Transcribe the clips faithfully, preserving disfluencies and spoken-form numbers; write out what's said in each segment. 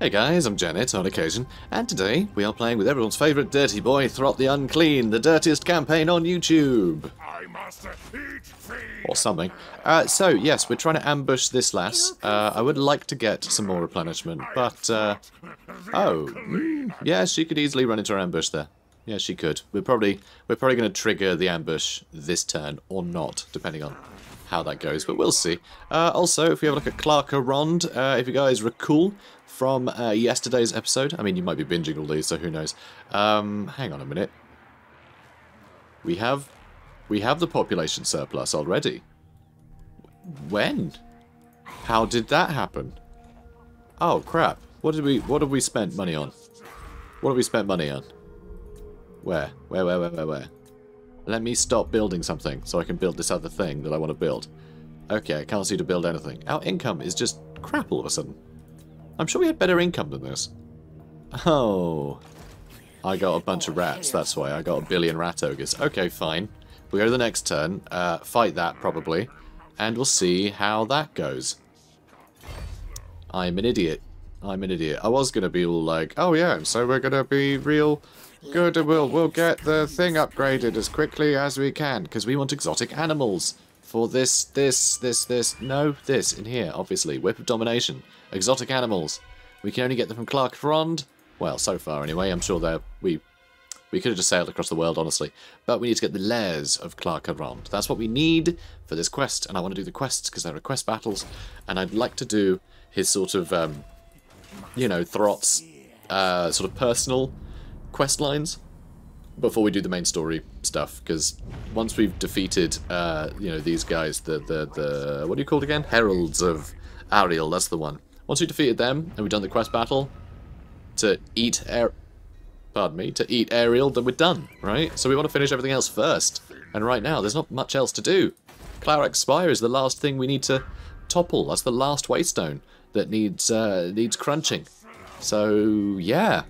Hey guys, I'm Janet, on occasion, and today we are playing with everyone's favourite dirty boy, Throt the Unclean, the dirtiest campaign on YouTube! I must eat feed. Or something. Uh, so, yes, we're trying to ambush this lass. Uh, I would like to get some more replenishment, but... Uh, oh, mm, yeah, she could easily run into our ambush there. Yeah, she could. We're probably, we're probably going to trigger the ambush this turn, or not, depending on... how that goes, but we'll see. Uh, also, if we have a look at Clar Karond, uh, if you guys recall from uh, yesterday's episode, I mean, you might be binging all these, so who knows. Um, hang on a minute. We have, we have the population surplus already. When? How did that happen? Oh crap! What did we, what have we spent money on? What have we spent money on? Where? Where? Where? Where? Where? Where? Let me stop building something so I can build this other thing that I want to build. Okay, I can't seem to build anything. Our income is just crap all of a sudden. I'm sure we had better income than this. Oh. I got a bunch of rats, that's why. I got a billion rat ogres. Okay, fine. We'll go to the next turn, uh, fight that probably, and we'll see how that goes. I'm an idiot. I'm an idiot. I was going to be all like, oh yeah, so we're going to be real... Good, we'll, we'll get the thing upgraded as quickly as we can, because we want exotic animals for this, this, this, this, no, this, in here, obviously. Whip of Domination, exotic animals. We can only get them from Clar Karond. Well, so far anyway, I'm sure they're, we we could have just sailed across the world, honestly. But we need to get the lairs of Clar Karond. That's what we need for this quest, and I want to do the quests, because they're quest battles, and I'd like to do his sort of, um, you know, Throt's uh, sort of personal... quest lines before we do the main story stuff, because once we've defeated uh, you know, these guys, the, the, the, what are you called again? Heralds of Ariel, that's the one. Once we defeated them, and we've done the quest battle to eat Air, pardon me, to eat Ariel, then we're done, right? So we want to finish everything else first, and right now there's not much else to do. Clarax Spire is the last thing we need to topple, that's the last waystone that needs, uh, needs crunching. So, yeah.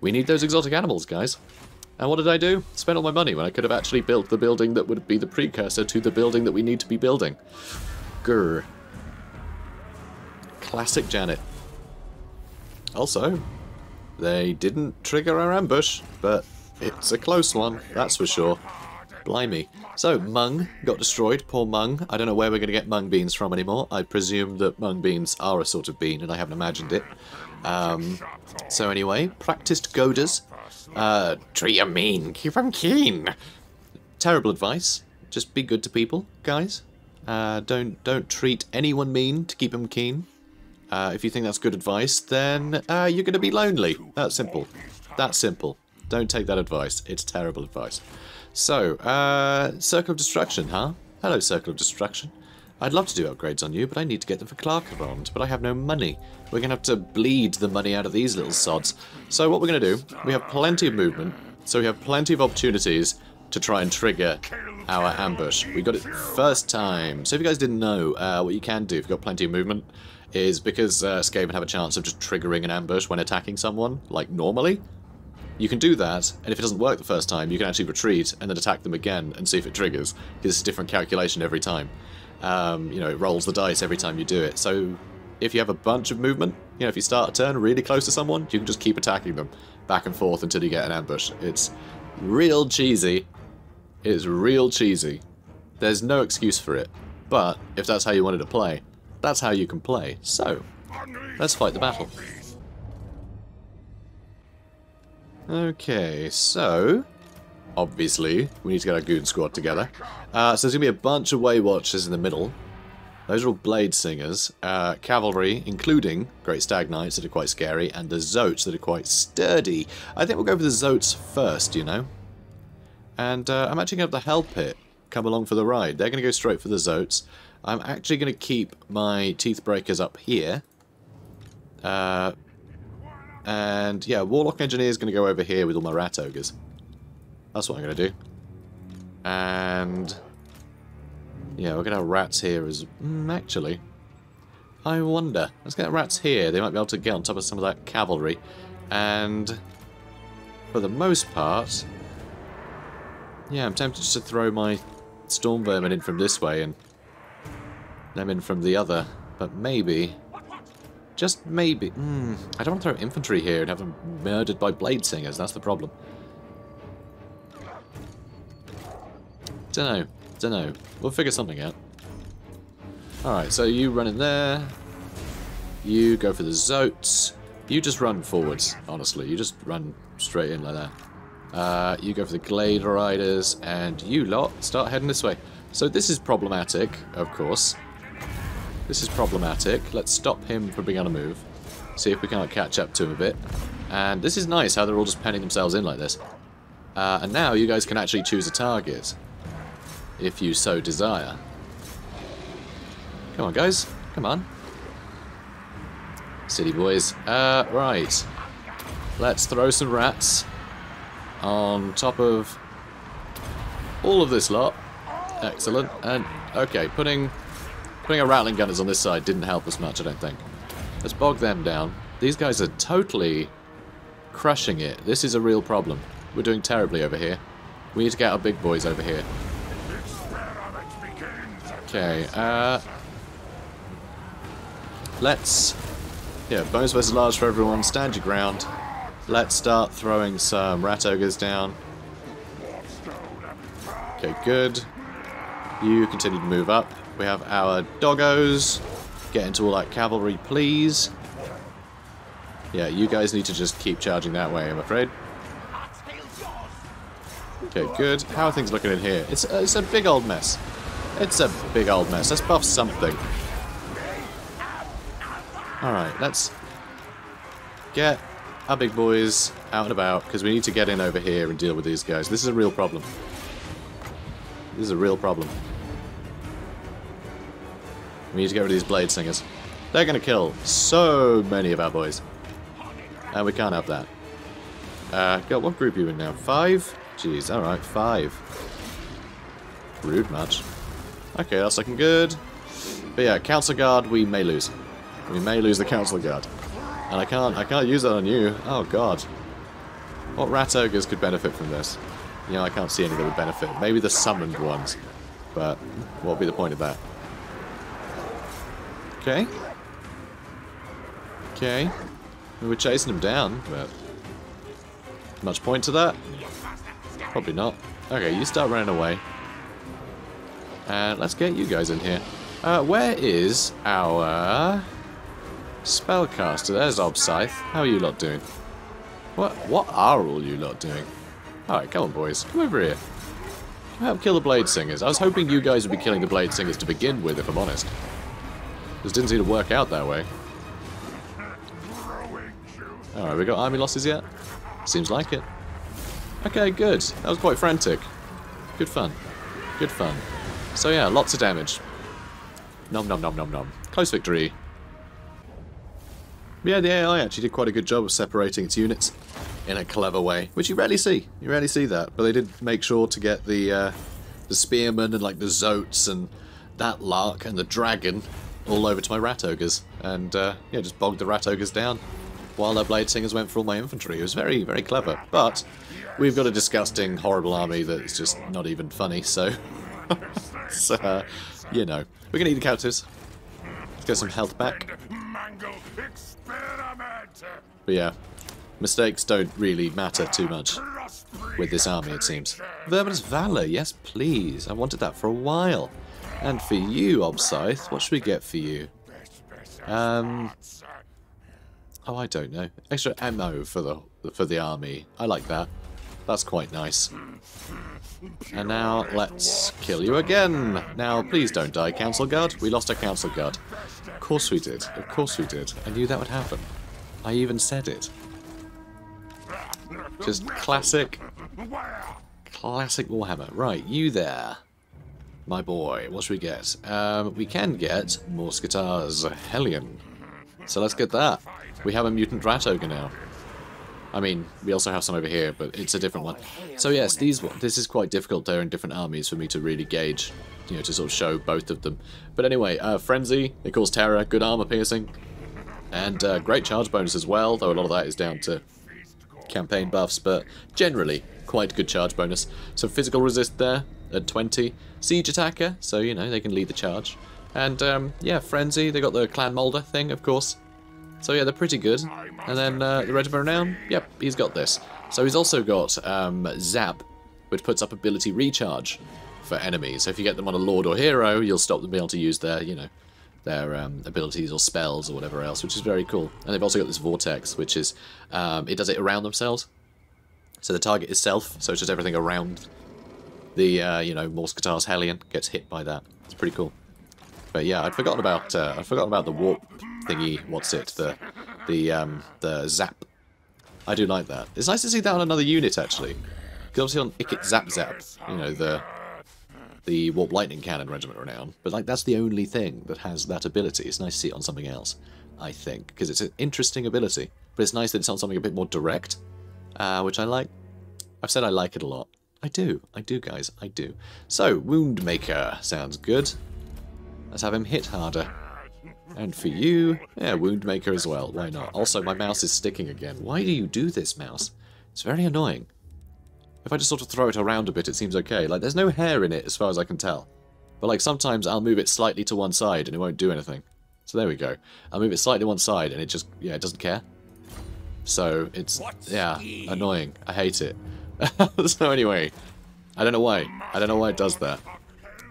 We need those exotic animals, guys. And what did I do? Spent all my money when I could have actually built the building that would be the precursor to the building that we need to be building. Grr. Classic Janet. Also, they didn't trigger our ambush, but it's a close one, that's for sure. Blimey. So, mung got destroyed. Poor mung. I don't know where we're going to get mung beans from anymore. I presume that mung beans are a sort of bean, and I haven't imagined it. Um, so anyway, practiced goaders. Uh, treat 'em mean, keep 'em keen. Terrible advice. Just be good to people, guys. Uh, don't don't treat anyone mean to keep 'em keen. Uh, if you think that's good advice, then uh, you're gonna be lonely. That's simple. That's simple. Don't take that advice. It's terrible advice. So, uh, Circle of Destruction, huh? Hello, Circle of Destruction. I'd love to do upgrades on you, but I need to get them for Clar Karond, but I have no money. We're going to have to bleed the money out of these little sods. So what we're going to do, we have plenty of movement, so we have plenty of opportunities to try and trigger our ambush. We got it first time. So if you guys didn't know, uh, what you can do if you've got plenty of movement is because uh, Skaven have a chance of just triggering an ambush when attacking someone, like normally, you can do that, and if it doesn't work the first time, you can actually retreat and then attack them again and see if it triggers, because it's a different calculation every time. Um, you know, it rolls the dice every time you do it. So if you have a bunch of movement, you know, if you start a turn really close to someone, you can just keep attacking them back and forth until you get an ambush. It's real cheesy. It's real cheesy. There's no excuse for it. But if that's how you wanted to play, that's how you can play. So let's fight the battle. Okay, so... obviously, we need to get our goon squad together. Uh, so there's going to be a bunch of Waywatchers in the middle. Those are all Bladesingers. Uh, cavalry, including Great Stag Knights that are quite scary, and the Zoats that are quite sturdy. I think we'll go for the Zoats first, you know. And uh, I'm actually going to have the Hell Pit come along for the ride. They're going to go straight for the Zoats. I'm actually going to keep my Teeth Breakers up here. Uh, and yeah, Warlock Engineer is going to go over here with all my Rat Ogres. That's what I'm going to do. And... yeah, we're going to have rats here as... Mm, actually, I wonder. Let's get rats here. They might be able to get on top of some of that cavalry. And... for the most part... yeah, I'm tempted just to throw my Storm Vermin in from this way and... them in from the other. But maybe... Just maybe. Mm, I don't want to throw infantry here and have them murdered by Bladesingers. That's the problem. Dunno. Dunno. We'll figure something out. Alright, so you run in there. You go for the Zoats. You just run forwards, honestly. You just run straight in like that. Uh, you go for the Glade Riders, and you lot start heading this way. So this is problematic, of course. This is problematic. Let's stop him from being on a move. See if we can't catch up to him a bit. And this is nice, how they're all just penning themselves in like this. Uh, and now you guys can actually choose a target, if you so desire. Come on, guys. Come on. City boys. Uh, right. Let's throw some rats on top of all of this lot. Excellent. And, okay, putting... Putting our rattling gunners on this side didn't help us much, I don't think. Let's bog them down. These guys are totally crushing it. This is a real problem. We're doing terribly over here. We need to get our big boys over here. Okay, uh... let's... Yeah, bonus versus large for everyone. Stand your ground. Let's start throwing some rat ogres down. Okay, good. You continue to move up. We have our doggos. Get into all that cavalry, please. Yeah, you guys need to just keep charging that way, I'm afraid. Okay, good. How are things looking in here? It's, uh, it's a big old mess. It's a big old mess. Let's buff something. Alright, let's get our big boys out and about, because we need to get in over here and deal with these guys. This is a real problem. This is a real problem. We need to get rid of these Bladesingers. They're going to kill so many of our boys. And we can't have that. Uh, God, what group are you in now? Five? Jeez, alright, five. Rude much. Okay, that's looking good. But yeah, Council Guard, we may lose. We may lose the Council Guard. And I can't, I can't use that on you. Oh, God. What rat ogres could benefit from this? You know, I can't see any that would benefit. Maybe the summoned ones. But what would be the point of that? Okay. Okay. We were chasing him down, but much point to that? Probably not. Okay, you start running away. And let's get you guys in here. Uh, where is our spellcaster? There's Obsythe. How are you lot doing? What what are all you lot doing? Alright, come on boys. Come over here. Help kill the Bladesingers. I was hoping you guys would be killing the Bladesingers to begin with, if I'm honest. This didn't seem to work out that way. Alright, we got army losses yet? Seems like it. Okay, good. That was quite frantic. Good fun. Good fun. So yeah, lots of damage. Nom nom nom nom nom. Close victory. Yeah, the A I actually did quite a good job of separating its units in a clever way, which you rarely see. You rarely see that. But they did make sure to get the, uh, the spearmen and like the Zoats and that lark and the dragon all over to my rat ogres, and uh, yeah, just bogged the rat ogres down while their Bladesingers went for all my infantry. It was very, very clever, but we've got a disgusting, horrible army that's just not even funny, so, so uh, you know. We're going to eat the captives. Let's get some health back. But yeah, mistakes don't really matter too much with this army, it seems. Verminous Valour, yes please. I wanted that for a while. And for you, Obsythe, what should we get for you? Um, oh, I don't know. Extra ammo for the for the army. I like that. That's quite nice. And now let's kill you again. Now, please don't die, Council Guard. We lost our Council Guard. Of course we did. Of course we did. I knew that would happen. I even said it. Just classic, classic Warhammer. Right, you there. My boy, what should we get? Um, we can get Morsketar's Hellion. So let's get that. We have a mutant rat ogre now. I mean, we also have some over here, but it's a different one. So yes, these this is quite difficult. They're in different armies for me to really gauge, you know, to sort of show both of them. But anyway, uh, Frenzy, it calls terror, good armor piercing, and uh, great charge bonus as well, though a lot of that is down to campaign buffs, but generally quite good charge bonus. So physical resist there at twenty. Siege attacker, so you know, they can lead the charge. And um, yeah, Frenzy, they got the Clan Mulder thing, of course. So yeah, they're pretty good. And then uh, the Red Baron, yep, he's got this. So he's also got um, Zap, which puts up ability recharge for enemies. So if you get them on a Lord or Hero, you'll stop them being able to use their, you know, their um, abilities or spells or whatever else, which is very cool. And they've also got this Vortex, which is, um, it does it around themselves. So the target is self, so it's just everything around the, uh, you know, Morskatar's Hellion gets hit by that. It's pretty cool. But yeah, I'd forgotten about uh, I'd forgotten about the warp thingy. What's it? The the um, the zap. I do like that. It's nice to see that on another unit actually, because obviously on Ickit Zap Zap, you know, the the Warp Lightning Cannon Regiment Renown. But like that's the only thing that has that ability. It's nice to see it on something else, I think, because it's an interesting ability. But it's nice that it's on something a bit more direct, uh, which I like. I've said I like it a lot. I do. I do, guys. I do. So Woundmaker sounds good. Let's have him hit harder. And for you, yeah, Woundmaker as well. Why not? Also, my mouse is sticking again. Why do you do this, mouse? It's very annoying. If I just sort of throw it around a bit, it seems okay. Like, there's no hair in it, as far as I can tell. But, like, sometimes I'll move it slightly to one side and it won't do anything. So there we go. I'll move it slightly to one side and it just, yeah, it doesn't care. So it's, yeah, annoying. I hate it. So anyway, I don't know why. I don't know why it does that.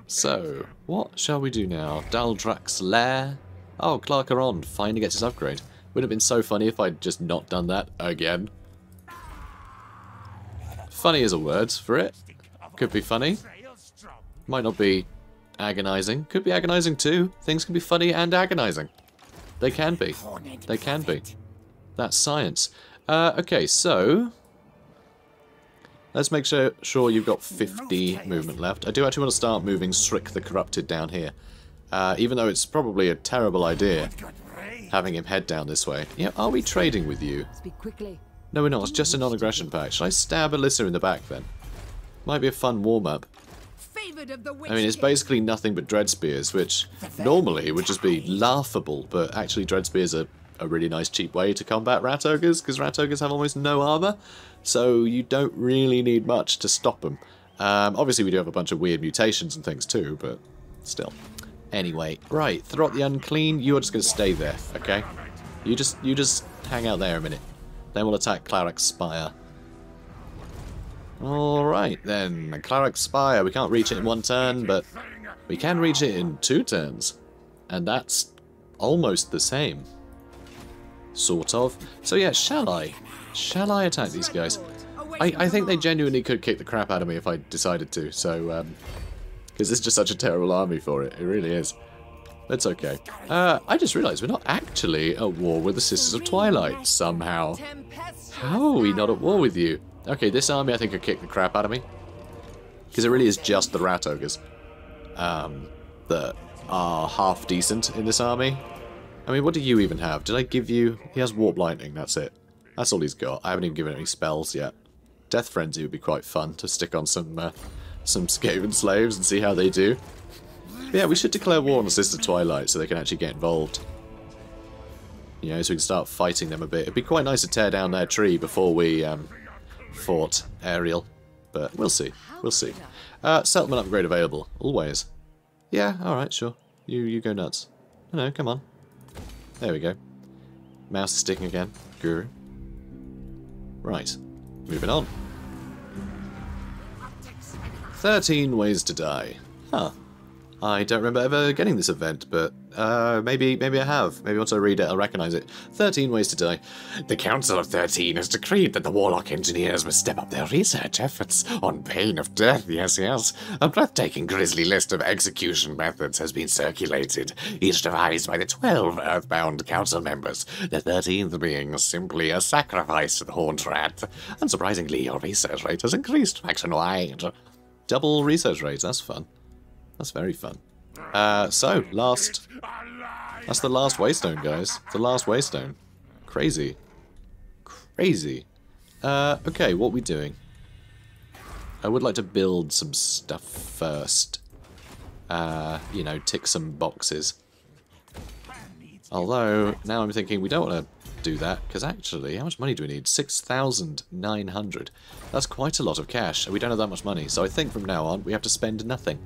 So, what shall we do now? Daldrach's Lair. Oh, Clar Karond finally gets his upgrade. Wouldn't have been so funny if I'd just not done that again. Funny is a word for it. Could be funny. Might not be agonizing. Could be agonizing too. Things can be funny and agonizing. They can be. They can be. That's science. Uh, okay, so... Let's make sure, sure you've got fifty movement left. I do actually want to start moving Shrik the Corrupted down here. Uh, even though it's probably a terrible idea having him head down this way. Yeah, are we trading with you? No, we're not. It's just a non-aggression pact. Should I stab Alyssa in the back then? Might be a fun warm-up. I mean, it's basically nothing but Dreadspears, which normally would just be laughable, but actually Dreadspears are a really nice cheap way to combat Rat Ogres, because Rat Ogres have almost no armor, so you don't really need much to stop them. Um, obviously we do have a bunch of weird mutations and things too, but still. Anyway, right, Throt the Unclean, you are just going to stay there, okay? You just you just hang out there a minute. Then we'll attack Clarax Spire. Alright then, Clarax Spire, we can't reach it in one turn, but we can reach it in two turns. And that's almost the same. Sort of. So yeah, shall I? Shall I attack these guys? I, I think they genuinely could kick the crap out of me if I decided to, so... um, because it's just such a terrible army for it. It really is. That's okay. Uh, I just realised we're not actually at war with the Sisters of Twilight, somehow. How are we not at war with you? Okay, this army I think could kick the crap out of me. Because it really is just the Rat Ogres um, that are half-decent in this army. I mean, what do you even have? Did I give you... He has Warp Lightning, that's it. That's all he's got. I haven't even given any spells yet. Death Frenzy would be quite fun to stick on some uh, some Skaven slaves and see how they do. But yeah, we should declare war on the Sisters of Twilight so they can actually get involved. You know, so we can start fighting them a bit. It'd be quite nice to tear down their tree before we um, fought Ariel. But we'll see. We'll see. Uh, settlement upgrade available. Always. Yeah, alright, sure. You, you go nuts. No, no, come on. There we go. Mouse is sticking again. Guru. Right. Moving on. thirteen ways to die. Huh. I don't remember ever getting this event, but uh, maybe maybe I have. Maybe once I read it, I'll recognise it. thirteen ways to die. The Council of thirteen has decreed that the Warlock Engineers must step up their research efforts on pain of death, yes, yes. A breathtaking grisly list of execution methods has been circulated, each devised by the twelve Earthbound Council members, the thirteenth being simply a sacrifice to the Horned Rat. Unsurprisingly, your research rate has increased faction-wide. Double research rate, that's fun. That's very fun. Uh, so, last... That's the last Waystone, guys. The last Waystone. Crazy. Crazy. Uh, okay, what are we doing? I would like to build some stuff first. Uh, you know, tick some boxes. Although, now I'm thinking we don't want to do that, because actually, how much money do we need? six thousand nine hundred. That's quite a lot of cash, and we don't have that much money. So I think from now on, we have to spend nothing.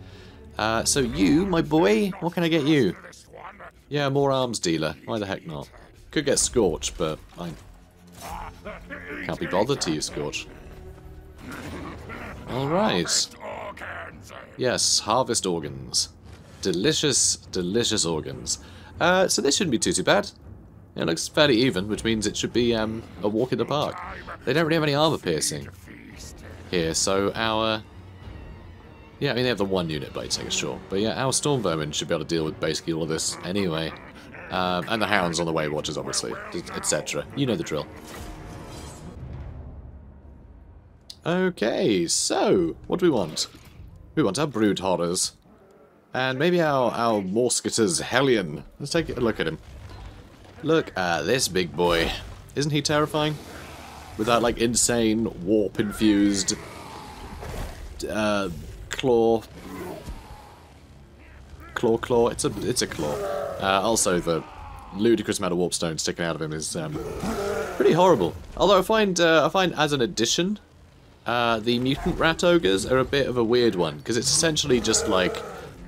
Uh, so you, my boy, what can I get you? Yeah, more arms dealer. Why the heck not? Could get Scorch, but I can't be bothered to use Scorch. Alright. Yes, harvest organs. Delicious, delicious organs. Uh, so this shouldn't be too, too bad. It looks fairly even, which means it should be um, a walk in the park. They don't really have any armor piercing here, so our... Yeah, I mean, they have the one unit blade taker, sure. But yeah, our Storm Vermin should be able to deal with basically all of this anyway. Um, and the Hounds on the Waywatchers, obviously, et cetera. You know the drill. Okay, so, what do we want? We want our Brood Horrors. And maybe our, our Morsketer's Hellion. Let's take a look at him. Look at this big boy. Isn't he terrifying? With that, like, insane, warp-infused... Uh... Claw... Claw, claw. It's a, it's a claw. Uh, also, the ludicrous amount of warpstone sticking out of him is um, pretty horrible. Although I find, uh, I find as an addition... Uh, the mutant rat ogres are a bit of a weird one, because it's essentially just like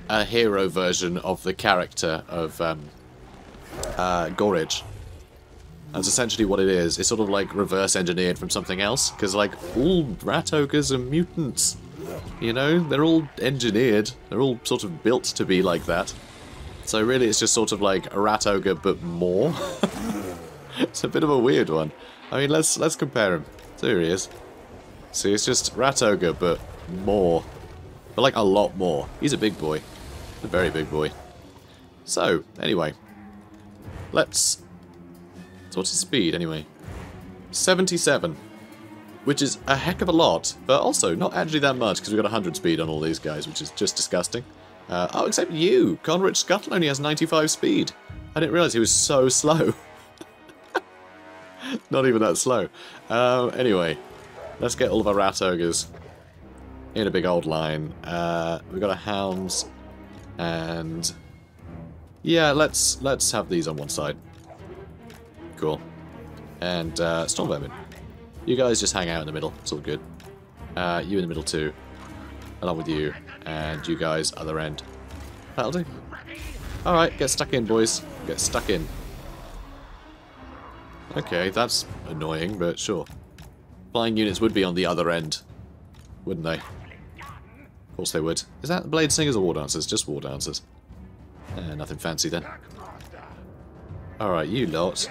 a hero version of the character of um, uh, Gorridge. That's essentially what it is. It's sort of like reverse engineered from something else, because like all rat ogres are mutants. You know, they're all engineered. They're all sort of built to be like that. So really, it's just sort of like a rat ogre, but more. It's a bit of a weird one. I mean, let's let's compare him. So here he is. See, it's just Rat Ogre, but more. But, like, a lot more. He's a big boy. A very big boy. So, anyway. Let's... So what's his speed, anyway? seventy-seven. Which is a heck of a lot, but also not actually that much, because we've got one hundred speed on all these guys, which is just disgusting. Uh, oh, except you! Conrich Scuttle only has ninety-five speed. I didn't realise he was so slow. Not even that slow. Um, anyway... Let's get all of our rat ogres in a big old line. Uh, we've got our hounds, and yeah, let's let's have these on one side. Cool. And uh, Storm Vermin, you guys just hang out in the middle. It's all good. Uh, you in the middle too, along with you, and you guys other end. That'll do. All right, get stuck in, boys. Get stuck in. Okay, that's annoying, but sure. Flying units would be on the other end, wouldn't they? Of course they would. Is that Bladesingers or War Dancers? Just War Dancers. Eh, nothing fancy then. Alright, you lot.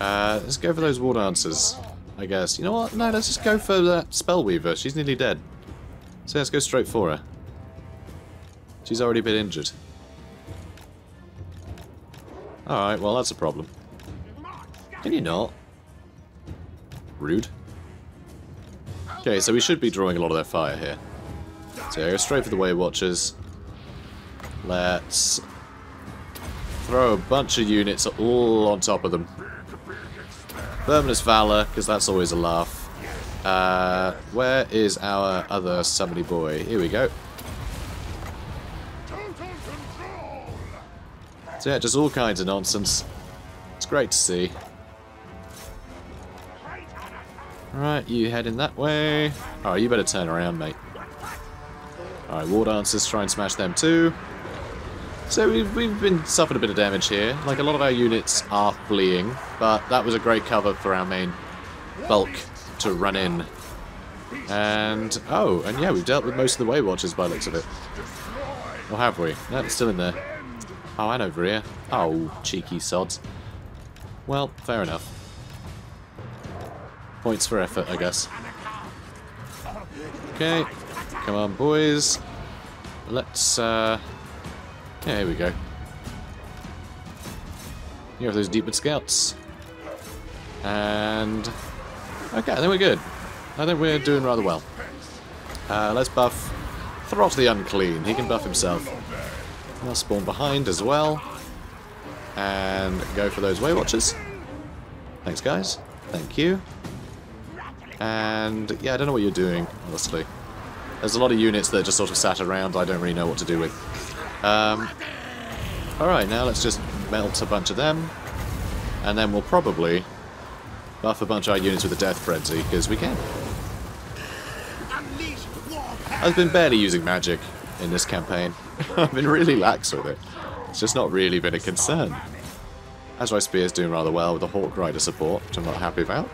Uh, let's go for those War Dancers, I guess. You know what? No, let's just go for that Spellweaver. She's nearly dead. So let's go straight for her. She's already been injured. Alright, well that's a problem. Can you not? Rude. Okay, so we should be drawing a lot of their fire here. So I go straight for the Waywatchers. Let's throw a bunch of units all on top of them. Verminous Valour, because that's always a laugh. Uh, where is our other summony boy? Here we go. So yeah, just all kinds of nonsense. It's great to see. Alright, you heading that way. Alright, you better turn around, mate. Alright, War Dancers, try and smash them too. So we've, we've been suffering a bit of damage here. Like, a lot of our units are fleeing, but that was a great cover for our main bulk to run in. And, oh, and yeah, we've dealt with most of the Waywatchers by the looks of it. Or have we? No, it's still in there. Oh, and over here. Oh, cheeky sods. Well, fair enough. Points for effort, I guess. Okay, come on, boys. Let's, uh... yeah, here we go. Here are those Deepwood Scouts. And... okay, I think we're good. I think we're doing rather well. Uh, let's buff Throt the Unclean. He can buff himself. I'll spawn behind as well. And go for those Waywatchers. Thanks, guys. Thank you. And, yeah, I don't know what you're doing, honestly. There's a lot of units that just sort of sat around I don't really know what to do with. Um, Alright, now let's just melt a bunch of them. And then we'll probably buff a bunch of our units with a Death Frenzy, because we can. I've been barely using magic in this campaign. I've been really lax with it. It's just not really been a concern. Azrai Spear is doing rather well with the Hawk Rider support, which I'm not happy about.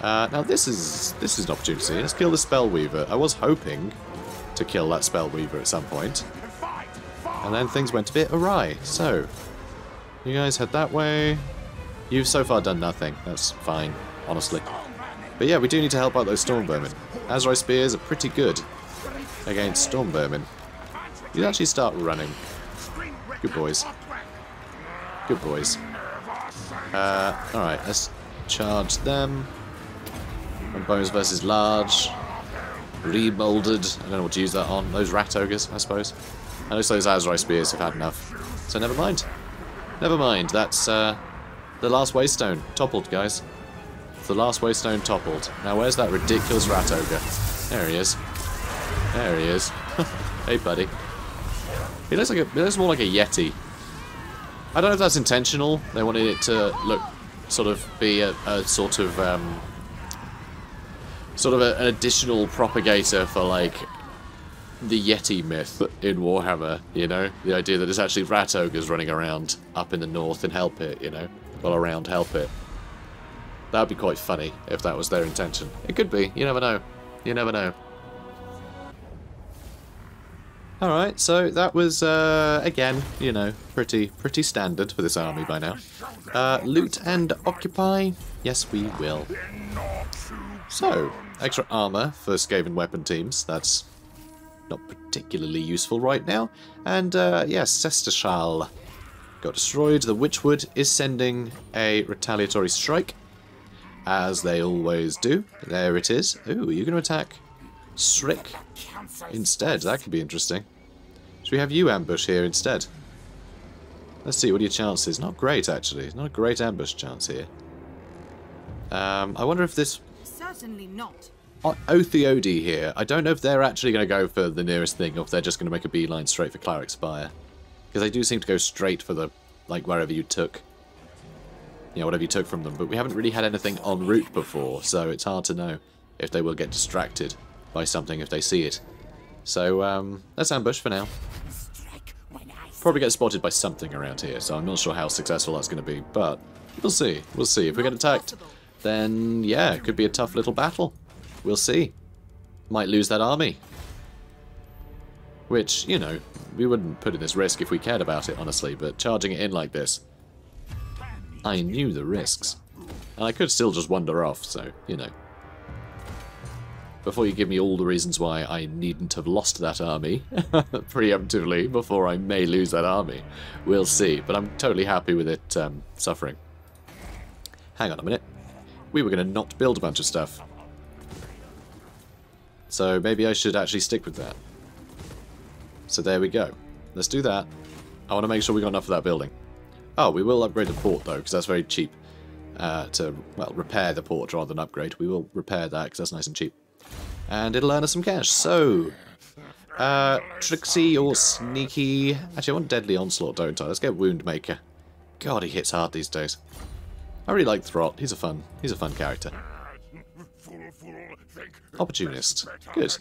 Uh, now this is this is an opportunity. Let's kill the Spellweaver. I was hoping to kill that Spellweaver at some point, and then things went a bit awry. So you guys head that way. You've so far done nothing. That's fine, honestly. But yeah, we do need to help out those Storm Vermin. Azrai Spears are pretty good against Storm Vermin. You actually start running. Good boys. Good boys. Uh, all right, let's charge them. Bones versus large, rebolded. I don't know what to use that on. Those Rat Ogres, I suppose. I notice those Azrai Spears have had enough, so never mind. Never mind. That's uh, the last Waystone toppled, guys. It's the last Waystone toppled. Now where's that ridiculous Rat Ogre? There he is. There he is. Hey, buddy. He looks like a. He looks more like a Yeti. I don't know if that's intentional. They wanted it to look, sort of, be a, a sort of. Um, Sort of a, an additional propagator for, like, the Yeti myth in Warhammer, you know? The idea that there's actually Rat Ogres running around up in the north in Hell Pit, you know? Well, around Hell Pit. That would be quite funny if that was their intention. It could be. You never know. You never know. Alright, so that was, uh, again, you know, pretty pretty standard for this army by now. Uh, loot and occupy? Yes, we will. So, extra armor for Skaven weapon teams. That's not particularly useful right now. And, uh, yes, yeah, Sestashal got destroyed. The Witchwood is sending a retaliatory strike, as they always do. There it is. Ooh, you're going to attack Shrik instead. That could be interesting. Should we have you ambush here instead? Let's see, what are your chances? Not great, actually. Not a great ambush chance here. Um, I wonder if this... Certainly not. On Othiodi here, I don't know if they're actually going to go for the nearest thing or if they're just going to make a beeline straight for Clarax Spire. Because they do seem to go straight for the, like, wherever you took. You know, whatever you took from them. But we haven't really had anything en route before, so it's hard to know if they will get distracted by something if they see it. So, um, let's ambush for now. Probably get spotted by something around here, so I'm not sure how successful that's going to be, but we'll see. We'll see. If we get attacked... Then, yeah, it could be a tough little battle. We'll see. Might lose that army. Which, you know, we wouldn't put in this risk if we cared about it, honestly, but charging it in like this, I knew the risks. And I could still just wander off, so, you know. Before you give me all the reasons why I needn't have lost that army, preemptively, before I may lose that army, we'll see. But I'm totally happy with it um, suffering. Hang on a minute. We were going to not build a bunch of stuff. So maybe I should actually stick with that. So there we go. Let's do that. I want to make sure we got enough of that building. Oh, we will upgrade the port, though, because that's very cheap. Uh, to, well, repair the port rather than upgrade. We will repair that, because that's nice and cheap. And it'll earn us some cash. So, uh, tricksy or sneaky. Actually, I want Deadly Onslaught, don't I? Let's get Woundmaker. God, he hits hard these days. I really like Throt. He's a fun, he's a fun character. Opportunist. Good.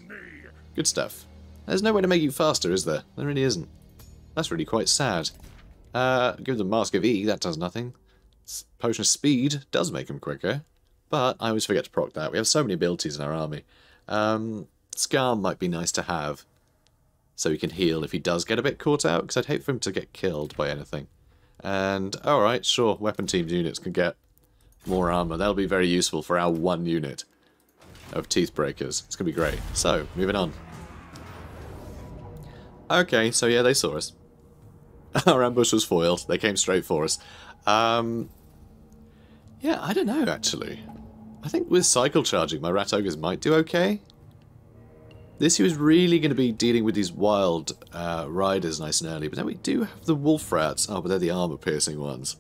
Good stuff. There's no way to make you faster, is there? There really isn't. That's really quite sad. Uh, give them Mask of E, that does nothing. Potion of Speed does make him quicker, but I always forget to proc that. We have so many abilities in our army. Um, Scar might be nice to have, so he can heal if he does get a bit caught out, because I'd hate for him to get killed by anything. And, alright, sure, weapon team units can get more armor. That'll be very useful for our one unit of Teeth Breakers. It's going to be great. So, moving on. Okay, so yeah, they saw us. Our ambush was foiled. They came straight for us. Um, yeah, I don't know, actually. I think with cycle charging, my Rat Ogres might do okay. This year is really going to be dealing with these wild uh, riders nice and early. But then we do have the wolf rats. Oh, but they're the armor-piercing ones.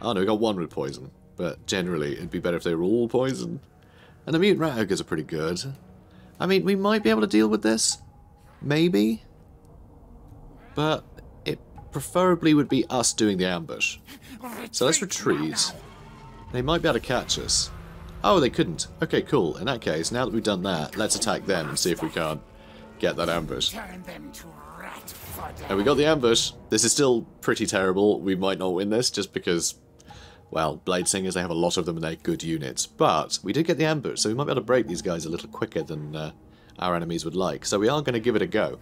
Oh, no, we got one with poison. But generally, it'd be better if they were all poison. And the mutant rat ogres are pretty good. I mean, we might be able to deal with this. Maybe. But it preferably would be us doing the ambush. So let's retreat. They might be able to catch us. Oh, they couldn't. Okay, cool. In that case, now that we've done that, let's attack them and see if we can't get that ambush. And we got the ambush. This is still pretty terrible. We might not win this just because, well, Bladesingers, they have a lot of them and they're good units. But we did get the ambush, so we might be able to break these guys a little quicker than uh, our enemies would like. So we are going to give it a go.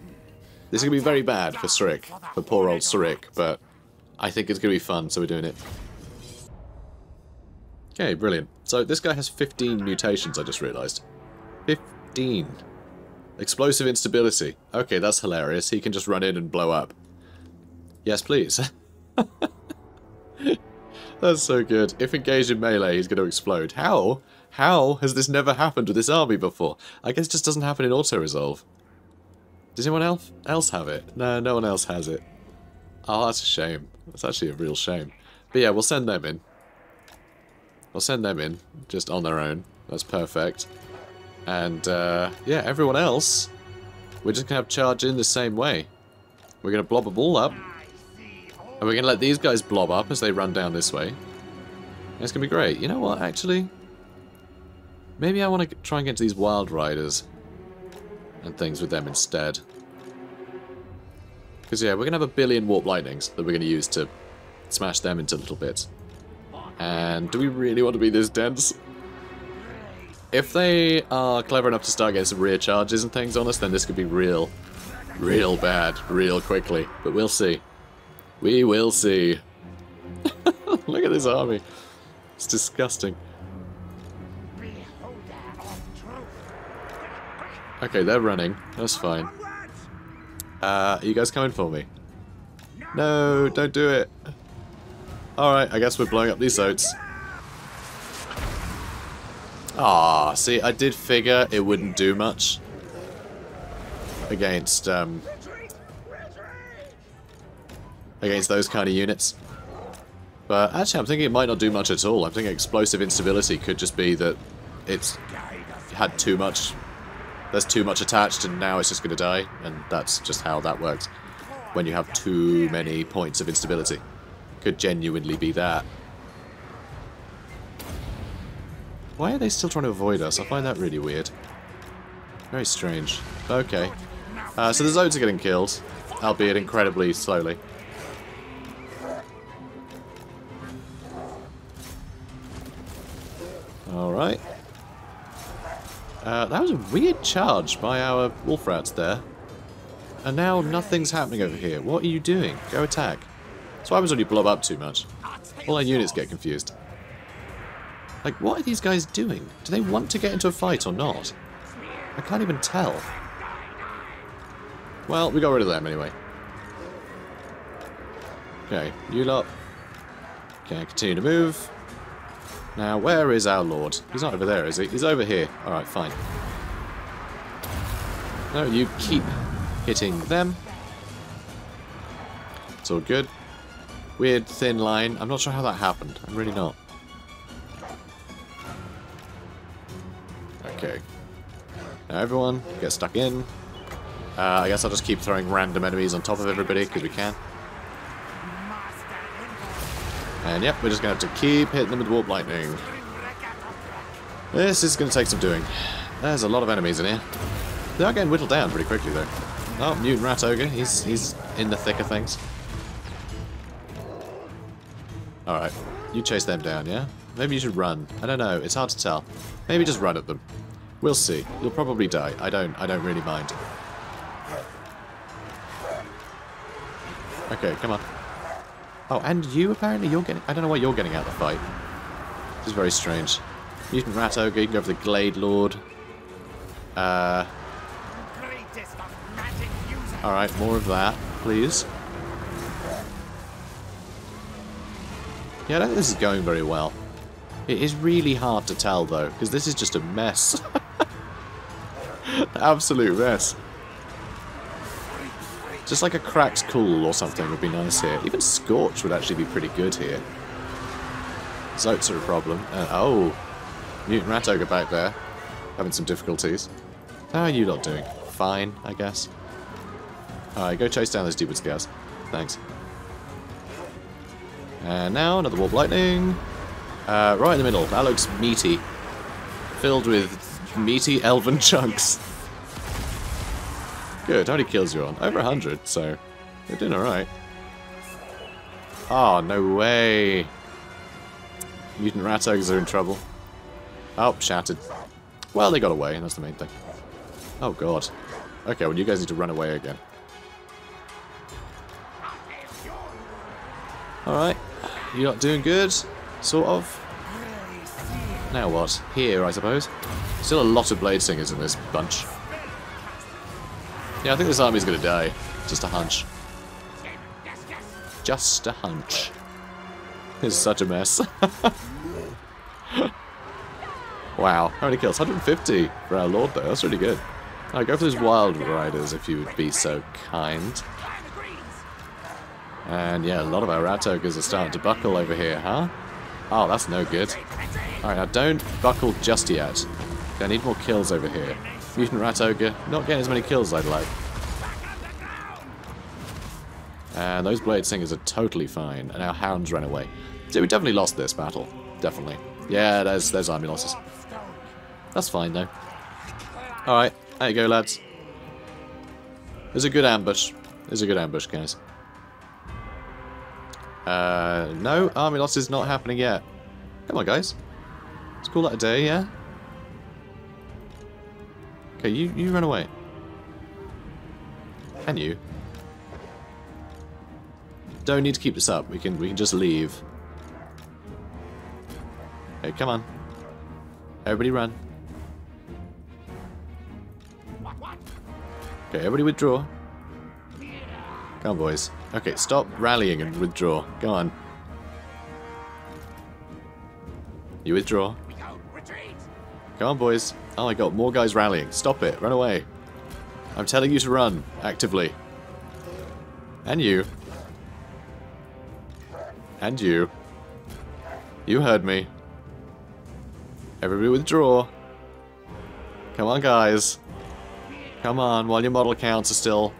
This is going to be very bad for Shrik, for poor old Shrik, but I think it's going to be fun, so we're doing it. Okay, brilliant. So this guy has fifteen mutations, I just realised. fifteen. Explosive instability. Okay, that's hilarious. He can just run in and blow up. Yes, please. That's so good. If engaged in melee, he's going to explode. How? How has this never happened with this army before? I guess it just doesn't happen in auto-resolve. Does anyone else else have it? No, no one else has it. Oh, that's a shame. That's actually a real shame. But yeah, we'll send them in. We'll send them in, just on their own. That's perfect. And, uh, yeah, everyone else, we're just going to have charge in the same way. We're going to blob them all up. And we're going to let these guys blob up as they run down this way. And it's going to be great. You know what, actually? Maybe I want to try and get to these Wild Riders and things with them instead. Because, yeah, we're going to have a billion Warp Lightnings that we're going to use to smash them into little bits. And do we really want to be this dense? If they are clever enough to start getting some rear charges and things on us, then this could be real, real bad, real quickly. But we'll see. We will see. Look at this army. It's disgusting. Okay, they're running. That's fine. Uh, are you guys coming for me? No, don't do it. Alright, I guess we're blowing up these Zoats. Ah, see, I did figure it wouldn't do much against um, against those kind of units. But actually, I'm thinking it might not do much at all. I'm thinking explosive instability could just be that it's had too much. There's too much attached, and now it's just going to die. And that's just how that works when you have too many points of instability. Could genuinely be that. Why are they still trying to avoid us? I find that really weird. Very strange. Okay. Uh, so the Zoats are getting killed, albeit incredibly slowly. Alright. Uh, that was a weird charge by our wolf rats there. And now nothing's happening over here. What are you doing? Go attack. That's what happens when you blob up too much. All our units get confused. Like, what are these guys doing? Do they want to get into a fight or not? I can't even tell. Well, we got rid of them anyway. Okay, you lot. Okay, continue to move. Now, where is our lord? He's not over there, is he? He's over here. Alright, fine. No, you keep hitting them. It's all good. Weird thin line. I'm not sure how that happened. I'm really not. Okay. Now everyone, get stuck in. Uh, I guess I'll just keep throwing random enemies on top of everybody, because we can. And yep, we're just going to have to keep hitting them with Warp Lightning. This is going to take some doing. There's a lot of enemies in here. They are getting whittled down pretty quickly, though. Oh, mutant Rat Ogre. He's, he's in the thick of things. Alright. You chase them down, yeah? Maybe you should run. I don't know. It's hard to tell. Maybe just run at them. We'll see. You'll probably die. I don't. I don't really mind. Okay, come on. Oh, and you apparently you're getting. I don't know why you're getting out of the fight. This is very strange. Mutant Rat Ogre. You can go for the Glade Lord. Uh. All right, more of that, please. Yeah, I don't think this is going very well. It is really hard to tell, though, because this is just a mess. Absolute mess. Just like a Crax Cool or something would be nice here. Even Scorch would actually be pretty good here. Zoats are a problem. Uh, oh, Mutant Rat Ogre back there. Having some difficulties. How are you lot doing? Fine, I guess. Alright, go chase down those stupid scouts. Thanks. And now, another Warp Lightning. Uh, right in the middle. That looks meaty. Filled with meaty elven chunks. Good. How many kills are you on? Over a hundred, so They're doing alright. Oh, no way. Mutant Rat Ogres are in trouble. Oh, shattered. Well, they got away, that's the main thing. Oh, God. Okay, well, you guys need to run away again. Alright. You're not doing good, sort of. Now what? Here, I suppose. Still a lot of Bladesingers in this bunch. Yeah, I think this army's gonna die. Just a hunch. Just a hunch. It's such a mess. Wow, how many kills? one hundred fifty for our lord, though. That's really good. Alright, go for those Wild Riders, if you would be so kind. And yeah, a lot of our Rat Ogres are starting to buckle over here, huh? Oh, that's no good. Alright, now don't buckle just yet. I need more kills over here. Mutant Rat Ogre, not getting as many kills as I'd like. And those Bladesingers are totally fine. And our Hounds ran away. So we definitely lost this battle. Definitely. Yeah, there's, there's army losses. That's fine, though. Alright, there you go, lads. It's a good ambush. It's a good ambush, guys. Uh, no, army losses not happening yet. Come on, guys. Let's call that a day, yeah? Okay, you, you run away. And you. Don't need to keep this up. We can we can just leave. Hey, come on. Everybody run. Okay, everybody withdraw. Come on, boys. Okay, stop rallying and withdraw. Go on. You withdraw. Come on, boys. Oh my god, more guys rallying. Stop it. Run away. I'm telling you to run. Actively. And you. And you. You heard me. Everybody withdraw. Come on, guys. Come on, while your model counts are still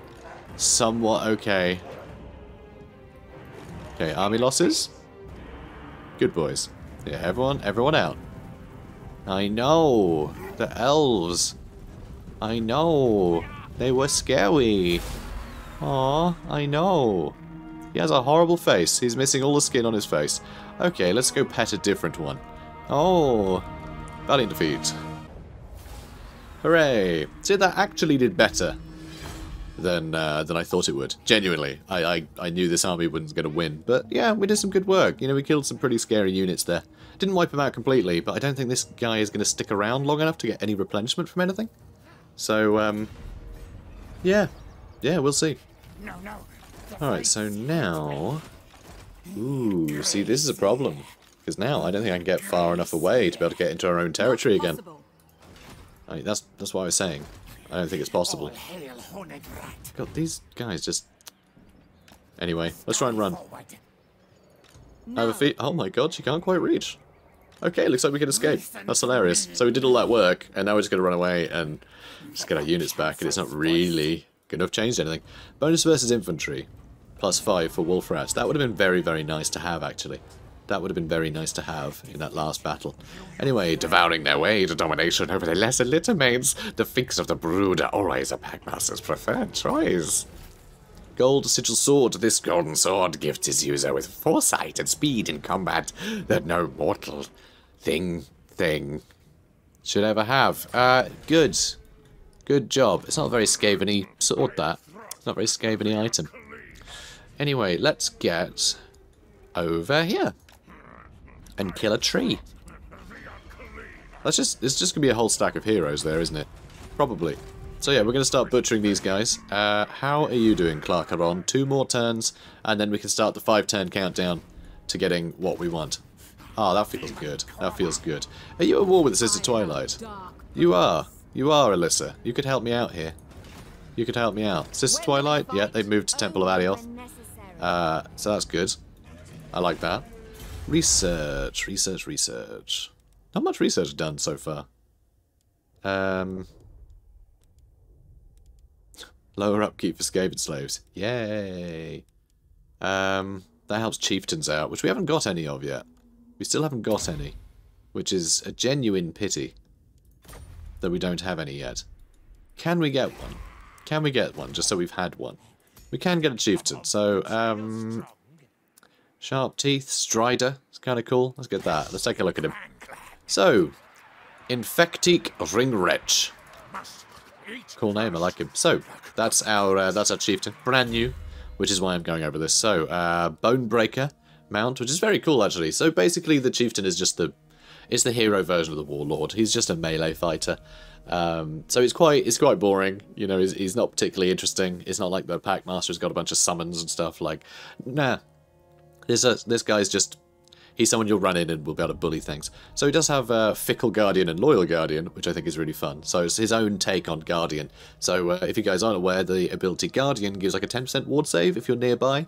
somewhat okay. Okay, army losses. Good boys. Yeah, everyone, everyone out. I know! The elves! I know! They were scary! Aw, I know! He has a horrible face. He's missing all the skin on his face. Okay, let's go pet a different one. Oh! Valiant defeat. Hooray! See, that actually did better than uh, than I thought it would. Genuinely. I, I, I knew this army wasn't going to win. But yeah, we did some good work. You know, we killed some pretty scary units there. Didn't wipe him out completely, but I don't think this guy is going to stick around long enough to get any replenishment from anything. So, um... yeah. Yeah, we'll see. No, no. Alright, so now... Ooh, see, this is a problem. Because now I don't think I can get far enough away to be able to get into our own territory again. I mean, that's, that's what I was saying. I don't think it's possible. God, these guys just... Anyway, let's try and run. Have a feat. Oh my god, she can't quite reach. Okay, looks like we can escape. That's hilarious. So we did all that work, and now we're just going to run away and just get our units back, and it's not really going to have changed anything. Bonus versus infantry. Plus five for wolf rats. That would have been very, very nice to have, actually. That would have been very nice to have in that last battle. Anyway, devouring their way to domination over the lesser littermains, the figs of the brood are always a packmaster's preferred choice. Gold sigil sword. This golden sword gifts its user with foresight and speed in combat that no mortal thing thing should ever have. Uh, good, good job. It's not a very Skaven-y sword. That it's not a very Skaven-y item. Anyway, let's get over here and kill a tree. That's just it's just gonna be a whole stack of heroes there, isn't it? Probably. So yeah, we're going to start butchering these guys. Uh, how are you doing, Clar Karond? Two more turns, and then we can start the five-turn countdown to getting what we want. Ah, that feels good. That feels good. Are you at war with the Sisters of Twilight? You are. You are, Alyssa. You could help me out here. You could help me out. Sisters of Twilight? Yeah, they've moved to Temple of Ariel. Uh, so that's good. I like that. Research, research, research. Not much research done so far. Um... Lower upkeep for Skaven slaves. Yay! Um, that helps chieftains out, which we haven't got any of yet. We still haven't got any, which is a genuine pity that we don't have any yet. Can we get one? Can we get one, just so we've had one? We can get a chieftain, so um, Sharp Teeth, Strider, it's kind of cool. Let's get that. Let's take a look at him. So, Infectic Ringwretch. Cool name, I like him. So, that's our uh, that's our chieftain, brand new, which is why I'm going over this. So, uh, Bonebreaker mount, which is very cool actually. So basically, the chieftain is just the is the hero version of the warlord. He's just a melee fighter. Um, so it's quite it's quite boring. You know, he's, he's not particularly interesting. It's not like the pack master's got a bunch of summons and stuff. Like, nah, this uh, this guy's just. He's someone you'll run in and will be able to bully things. So he does have uh, Fickle Guardian and Loyal Guardian, which I think is really fun. So it's his own take on Guardian. So uh, if you guys aren't aware, the ability Guardian gives like a ten percent ward save if you're nearby.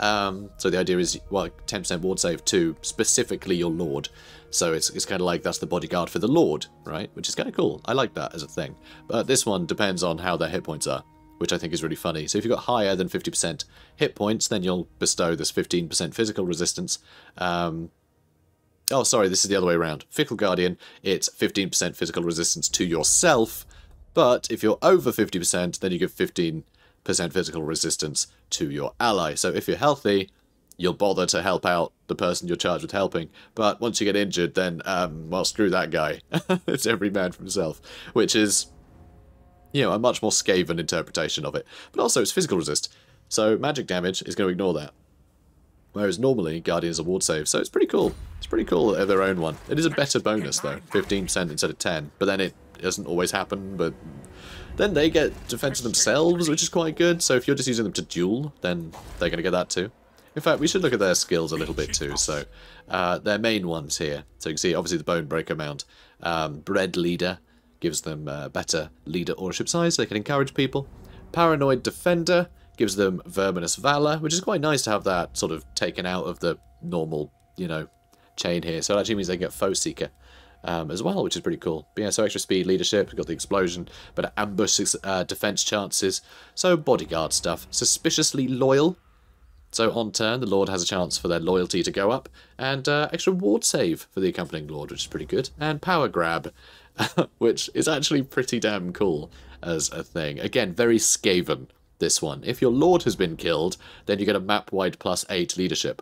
Um, so the idea is, well, ten percent ward save to specifically your Lord. So it's, it's kind of like that's the bodyguard for the Lord, right? Which is kind of cool. I like that as a thing. But this one depends on how their hit points are, which I think is really funny. So if you've got higher than fifty percent hit points, then you'll bestow this fifteen percent physical resistance. Um, oh, sorry, this is the other way around. Fickle Guardian, it's fifteen percent physical resistance to yourself, but if you're over fifty percent, then you give fifteen percent physical resistance to your ally. So if you're healthy, you'll bother to help out the person you're charged with helping, but once you get injured, then, um, well, screw that guy. It's every man for himself, which is... you know, a much more Skaven interpretation of it. But also it's physical resist, so magic damage is going to ignore that. Whereas normally Guardian is a ward save, so it's pretty cool. It's pretty cool that their own one. It is a better bonus though, fifteen percent instead of ten, but then it doesn't always happen, but then they get defense themselves, which is quite good. So if you're just using them to duel, then they're going to get that too. In fact, we should look at their skills a little bit too, so uh, their main ones here. So you can see obviously the Bonebreaker mount, um, Bread Leader, gives them uh, better leader ownership size, so they can encourage people. Paranoid Defender gives them Verminous Valour, which is quite nice to have that sort of taken out of the normal, you know, chain here. So it actually means they get Foe Seeker um, as well, which is pretty cool. But yeah, so extra speed, leadership, we've got the explosion, but ambush uh, defense chances. So bodyguard stuff. Suspiciously Loyal. So on turn, the Lord has a chance for their loyalty to go up, and uh, extra ward save for the accompanying Lord, which is pretty good. And Power Grab, which is actually pretty damn cool as a thing. Again, very Skaven, this one. If your Lord has been killed, then you get a map-wide plus eight leadership.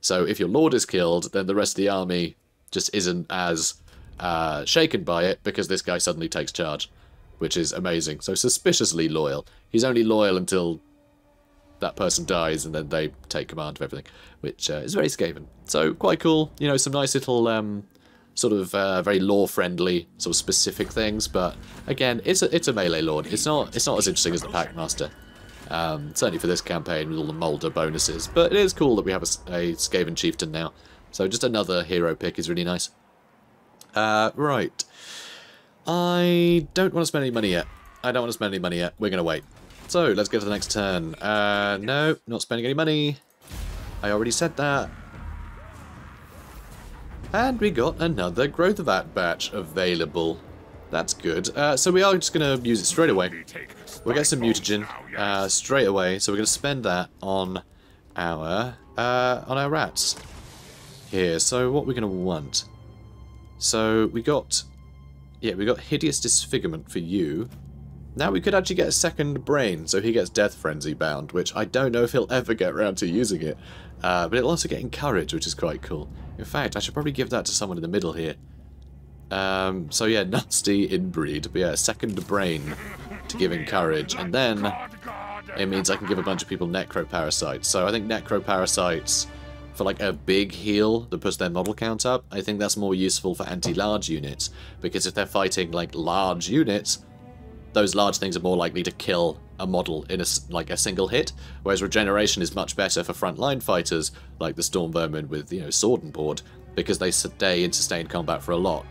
So if your Lord is killed, then the rest of the army just isn't as uh, shaken by it, because this guy suddenly takes charge, which is amazing. So suspiciously loyal. He's only loyal until that person dies, and then they take command of everything, which uh, is very Skaven. So quite cool. You know, some nice little... Um, sort of uh, very lore-friendly, sort of specific things, but again, it's a it's a melee lord. It's not it's not as interesting as the Packmaster, um, certainly for this campaign with all the Molder bonuses. But it is cool that we have a, a Skaven chieftain now, so just another hero pick is really nice. Uh, right, I don't want to spend any money yet. I don't want to spend any money yet. We're gonna wait. So let's get to the next turn. Uh, no, not spending any money. I already said that. And we got another Growth of that batch available. That's good. Uh, so we are just going to use it straight away. We'll get some mutagen uh, straight away. So we're going to spend that on our uh, on our rats here. So what we're going to want? So we got yeah we got hideous disfigurement for you. Now we could actually get a second brain, so he gets Death Frenzy bound, which I don't know if he'll ever get around to using it. Uh, but it'll also get encouraged, which is quite cool. In fact, I should probably give that to someone in the middle here. Um, so yeah, nasty inbreed. But yeah, second brain to give encourage. And then it means I can give a bunch of people necroparasites. So I think necroparasites for like a big heal that puts their model count up, I think that's more useful for anti-large units. Because if they're fighting like large units, those large things are more likely to kill a model in a, like a single hit, whereas regeneration is much better for frontline fighters like the Storm Vermin with, you know, sword and board, because they stay in sustained combat for a lot,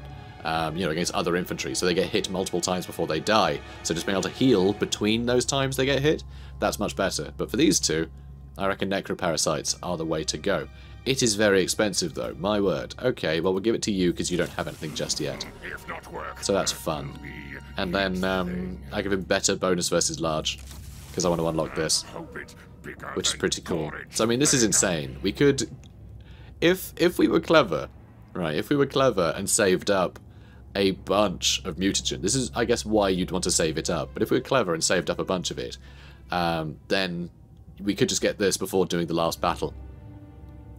um, you know, against other infantry, so they get hit multiple times before they die. So just being able to heal between those times they get hit, that's much better. But for these two, I reckon necroparasites are the way to go. It is very expensive though, my word. Okay, well, we'll give it to you because you don't have anything just yet. So that's fun. And then um, I give him better bonus versus large, because I want to unlock this, which is pretty cool. So I mean, this is insane. We could, if if we were clever, right? If we were clever and saved up a bunch of mutagen, this is, I guess, why you'd want to save it up. But if we were clever and saved up a bunch of it, um, then we could just get this before doing the last battle.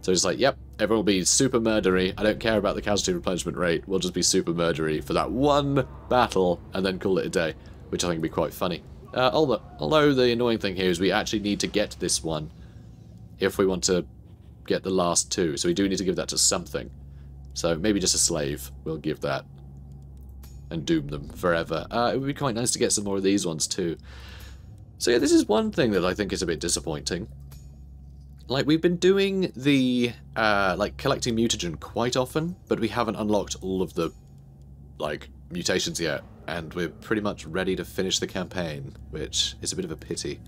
So it's like, yep, everyone will be super murdery. I don't care about the casualty replenishment rate. We'll just be super murdery for that one battle and then call it a day, which I think would be quite funny. Uh, although, although the annoying thing here is we actually need to get this one if we want to get the last two. So we do need to give that to something. So maybe just a slave. We'll give that and doom them forever. Uh, it would be quite nice to get some more of these ones too. So yeah, this is one thing that I think is a bit disappointing. Like, we've been doing the, uh, like, collecting mutagen quite often, but we haven't unlocked all of the, like, mutations yet. And we're pretty much ready to finish the campaign, which is a bit of a pity.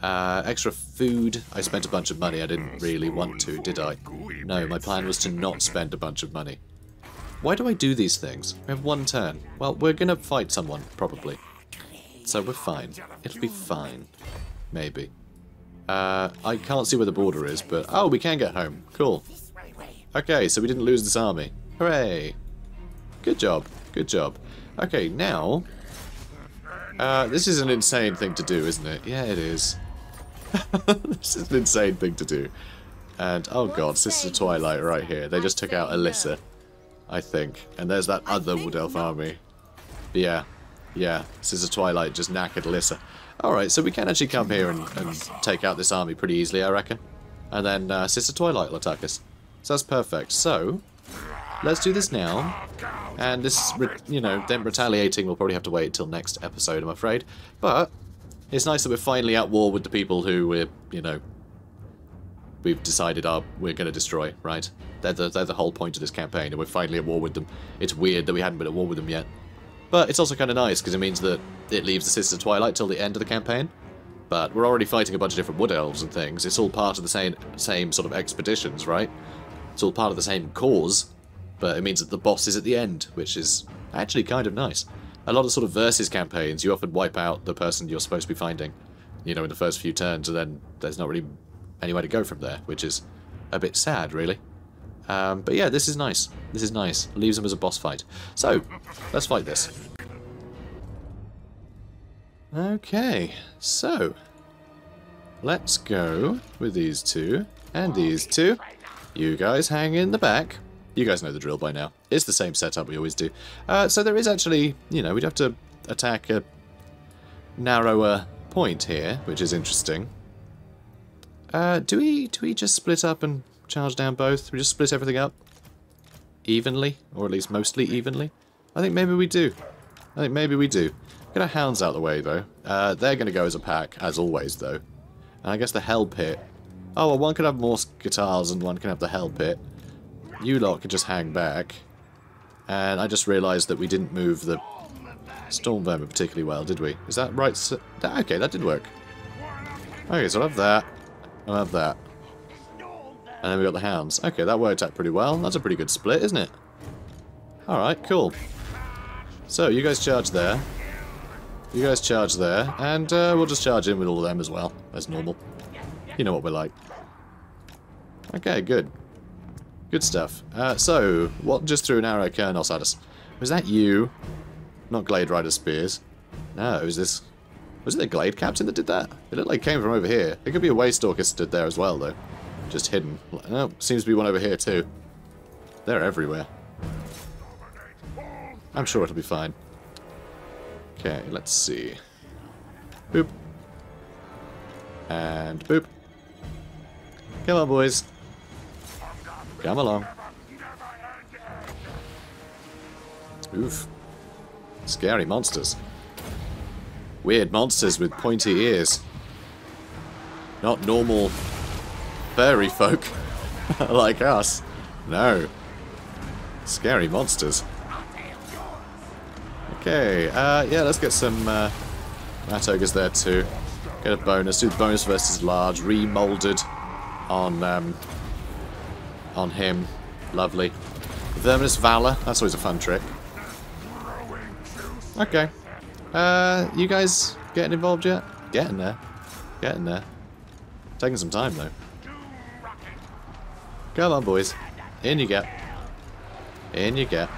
Uh, extra food. I spent a bunch of money. I didn't really want to, did I? No, my plan was to not spend a bunch of money. Why do I do these things? We have one turn. Well, we're gonna fight someone, probably. So we're fine. It'll be fine. Maybe. Uh, I can't see where the border is, but... Oh, we can get home. Cool. Okay, so we didn't lose this army. Hooray. Good job. Good job. Okay, now... Uh, this is an insane thing to do, isn't it? Yeah, it is. This is an insane thing to do. And, oh god, Sisters of Twilight right here. They just took out Alyssa, I think. And there's that other Wood Elf army. But yeah. Yeah, Sisters of Twilight just knackered Alyssa. Alright, so we can actually come here and, and take out this army pretty easily, I reckon. And then uh, Sister Twilight will attack us. So that's perfect. So, let's do this now. And this, you know, then retaliating will probably have to wait till next episode, I'm afraid. But, it's nice that we're finally at war with the people who we're, you know, we've decided are we're going to destroy, right? They're the, they're the whole point of this campaign, and we're finally at war with them. It's weird that we hadn't been at war with them yet. But it's also kind of nice, because it means that it leaves the Sisters of Twilight till the end of the campaign. But we're already fighting a bunch of different Wood Elves and things. It's all part of the same same sort of expeditions, right? It's all part of the same cause, but it means that the boss is at the end, which is actually kind of nice. A lot of sort of versus campaigns, you often wipe out the person you're supposed to be finding, you know, in the first few turns, and then there's not really anywhere to go from there, which is a bit sad, really. Um, but yeah, this is nice. This is nice. Leaves them as a boss fight. So, let's fight this. Okay, so let's go with these two and these two. You guys hang in the back. You guys know the drill by now. It's the same setup we always do. Uh, so there is actually, you know, we'd have to attack a narrower point here, which is interesting. Uh, do we do we just split up and charge down both? We just split everything up evenly, or at least mostly evenly. I think maybe we do. I think maybe we do. Get our hounds out of the way though. Uh, they're going to go as a pack, as always though. And I guess the Hell Pit. Oh, well, one can have more guitars and one can have the Hell Pit. You lot can just hang back. And I just realised that we didn't move the Storm Vermin particularly well, did we? Is that right? So okay, that did work. Okay, so I'll have that. I'll have that. And then we got the hounds. Okay, that worked out pretty well. That's a pretty good split, isn't it? Alright, cool. So, you guys charge there. You guys charge there. And uh, we'll just charge in with all of them as well, as normal. You know what we're like. Okay, good. Good stuff. Uh, so, what just threw an arrow Kernos at us? Was that you? Not Glade Rider Spears. No, it was this... Was it the Glade Captain that did that? It looked like it came from over here. It could be a Waystalker stood there as well, though. Just hidden. Oh, seems to be one over here too. They're everywhere. I'm sure it'll be fine. Okay, let's see. Boop. And boop. Come on, boys. Come along. Oof. Scary monsters. Weird monsters with pointy ears. Not normal... furry folk like us. No. Scary monsters. Okay, uh, yeah, let's get some uh, Rat Ogres there too. Get a bonus. Do the bonus versus large. Remolded on um, on him. Lovely. Verminous Valour. That's always a fun trick. Okay. Uh, you guys getting involved yet? Getting there. Getting there. Taking some time though. Come on, boys. In you get. In you get.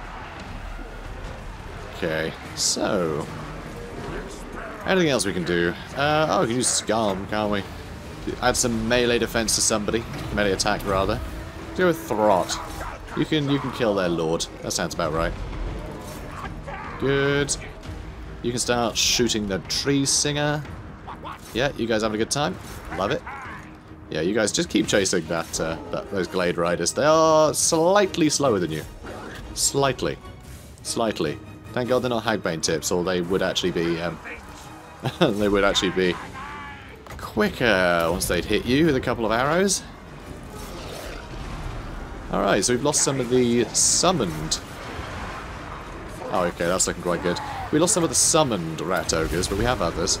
Okay, so... Anything else we can do? Uh, oh, we can use Scalm, can't we? Add some melee defense to somebody. Melee attack, rather. Do a Throt. You can, you can kill their lord. That sounds about right. Good. You can start shooting the tree singer. Yeah, you guys having a good time? Love it. Yeah, you guys just keep chasing that, uh, that those Glade Riders. They are slightly slower than you. Slightly. Slightly. Thank God they're not Hagbane tips, or they would actually be... Um, they would actually be quicker once they'd hit you with a couple of arrows. Alright, so we've lost some of the summoned... Oh, okay, that's looking quite good. We lost some of the summoned Rat Ogres, but we have others.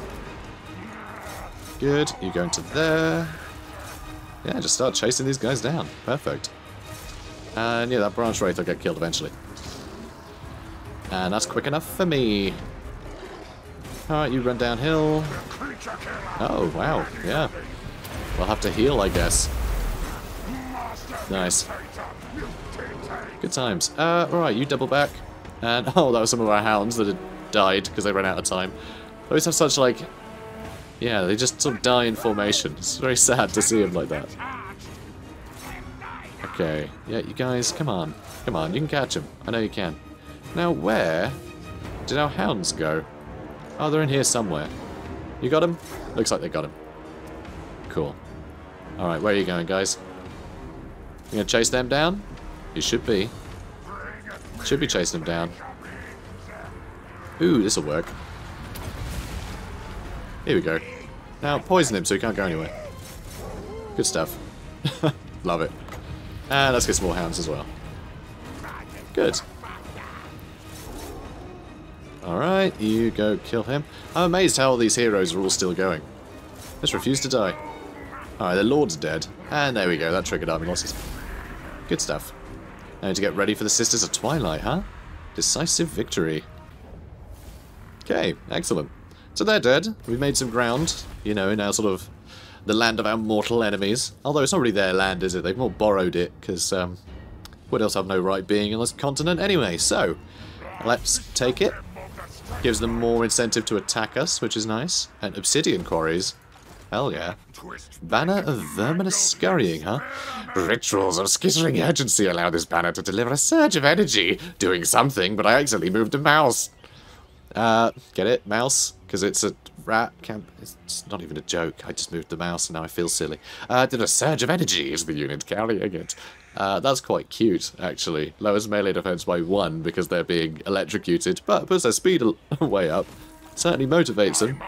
Good, you go into there. Yeah, just start chasing these guys down. Perfect. And yeah, that branch wraith will get killed eventually. And that's quick enough for me. Alright, you run downhill. Oh, wow, yeah. We'll have to heal, I guess. Nice. Good times. Uh, alright, you double back. And, oh, that was some of our hounds that had died because they ran out of time. They always have such, like... Yeah, they just sort of die in formation. It's very sad to see them like that. Okay. Yeah, you guys, come on. Come on, you can catch them. I know you can. Now, where did our hounds go? Oh, they're in here somewhere. You got them? Looks like they got them. Cool. Alright, where are you going, guys? You gonna chase them down? You should be. Should be chasing him down. Ooh, this'll work. Here we go. Now, poison him so he can't go anywhere. Good stuff. Love it. And let's get some more hounds as well. Good. Alright, you go kill him. I'm amazed how all these heroes are all still going. Just refuse to die. Alright, their lord's dead. And there we go, that triggered army losses. Good stuff. I need to get ready for the Sisters of Twilight, huh? Decisive victory. Okay, excellent. So they're dead. We've made some ground, you know, in our sort of the land of our mortal enemies. Although it's not really their land, is it? They've more borrowed it, because um, what else have no right being on this continent anyway? So, let's take it. Gives them more incentive to attack us, which is nice. And obsidian quarries. Hell yeah. Banner of Verminous Scurrying, huh? Rituals of skittering urgency allow this banner to deliver a surge of energy. Doing something, but I accidentally moved a mouse. Uh, get it? Mouse? Because it's a rat camp. It's not even a joke. I just moved the mouse and now I feel silly. Uh, did a surge of energy is the unit carrying it. Uh, that's quite cute, actually. Lowers melee defense by one because they're being electrocuted, but puts their speed way up. Certainly motivates them.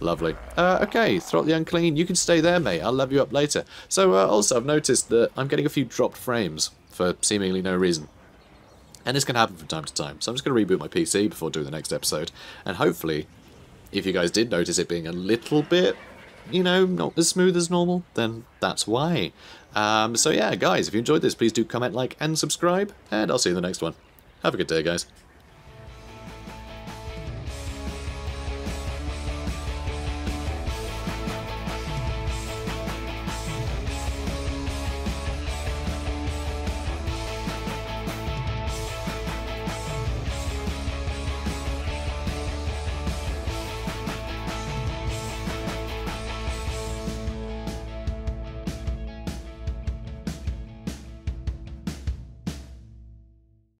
Lovely. Uh, okay, Throt the Unclean, you can stay there, mate. I'll love you up later. So, uh, also, I've noticed that I'm getting a few dropped frames for seemingly no reason. And this can happen from time to time. So I'm just going to reboot my P C before doing the next episode. And hopefully, if you guys did notice it being a little bit, you know, not as smooth as normal, then that's why. Um, so yeah, guys, if you enjoyed this, please do comment, like, and subscribe. And I'll see you in the next one. Have a good day, guys.